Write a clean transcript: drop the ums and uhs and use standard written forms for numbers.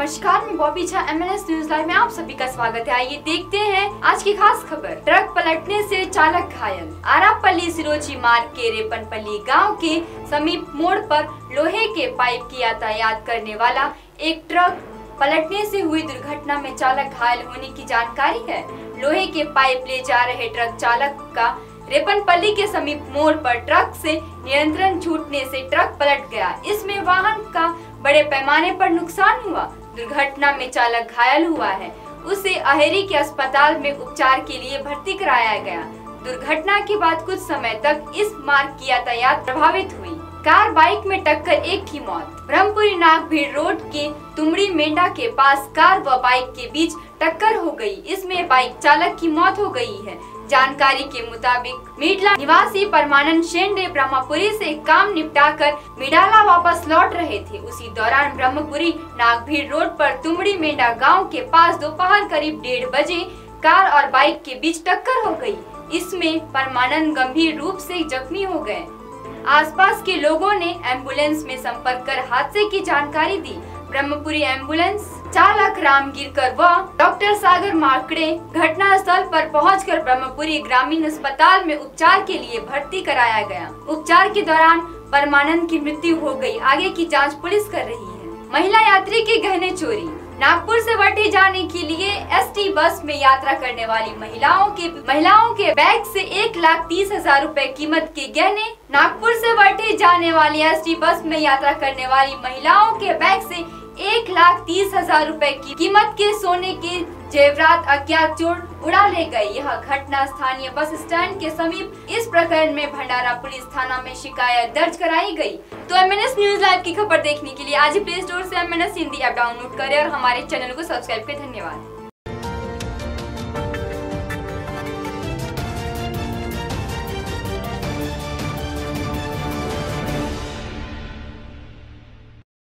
नमस्कार, मैं बॉबी छा, MNS न्यूज लाइव में आप सभी का स्वागत है। आइए देखते हैं आज की खास खबर। ट्रक पलटने से चालक घायल। आरापल्ली सिरोची मार्ग के रेपनपल्ली गांव के समीप मोड़ पर लोहे के पाइप की यातायात करने वाला एक ट्रक पलटने से हुई दुर्घटना में चालक घायल होने की जानकारी है। लोहे के पाइप ले जा रहे ट्रक चालक का रेपनपल्ली के समीप मोड़ पर ट्रक से नियंत्रण छूटने से ट्रक पलट गया। इसमें वाहन का बड़े पैमाने पर नुकसान हुआ। दुर्घटना में चालक घायल हुआ है। उसे अहेरी के अस्पताल में उपचार के लिए भर्ती कराया गया। दुर्घटना के बाद कुछ समय तक इस मार्ग की यातायात प्रभावित हुई। कार बाइक में टक्कर, एक की मौत। ब्रह्मपुरी नागभीड़ रोड के तुमड़ी मेढा के पास कार व बाइक के बीच टक्कर हो गई। इसमें बाइक चालक की मौत हो गई है। जानकारी के मुताबिक मिडला निवासी परमानंद शेंडे ब्रह्मपुरी से काम निपटाकर मिडाला वापस लौट रहे थे। उसी दौरान ब्रह्मपुरी नागभीड़ रोड पर तुमड़ी मेढा गांव के पास दोपहर करीब 1:30 बजे कार और बाइक के बीच टक्कर हो गई। इसमें परमानंद गंभीर रूप से जख्मी हो गए। आसपास के लोगों ने एम्बुलेंस में संपर्क कर हादसे की जानकारी दी। ब्रह्मपुरी एम्बुलेंस चालक रामगिरकर व डॉक्टर सागर मार्कडे घटना स्थल पर पहुंचकर ब्रह्मपुरी ग्रामीण अस्पताल में उपचार के लिए भर्ती कराया गया। उपचार के दौरान परमानंद की मृत्यु हो गई। आगे की जांच पुलिस कर रही है। महिला यात्री के गहने चोरी। नागपुर से बटे जाने के लिए एसटी बस में यात्रा करने वाली महिलाओं के बैग से 1,30,000 रूपए कीमत के गहने। नागपुर से बटे जाने वाली एसटी बस में यात्रा करने वाली महिलाओं के बैग से 1,30,000 रूपए की कीमत के सोने के जेवरात अज्ञात चोर उड़ा ले गए। यह घटना स्थानीय बस स्टैंड के समीप। इस प्रकरण में भंडारा पुलिस थाना में शिकायत दर्ज कराई गई। तो MNS न्यूज लाइव की खबर देखने के लिए आज ही प्ले स्टोर से MNS हिंदी ऐप डाउनलोड करें और हमारे चैनल को सब्सक्राइब करें। धन्यवाद।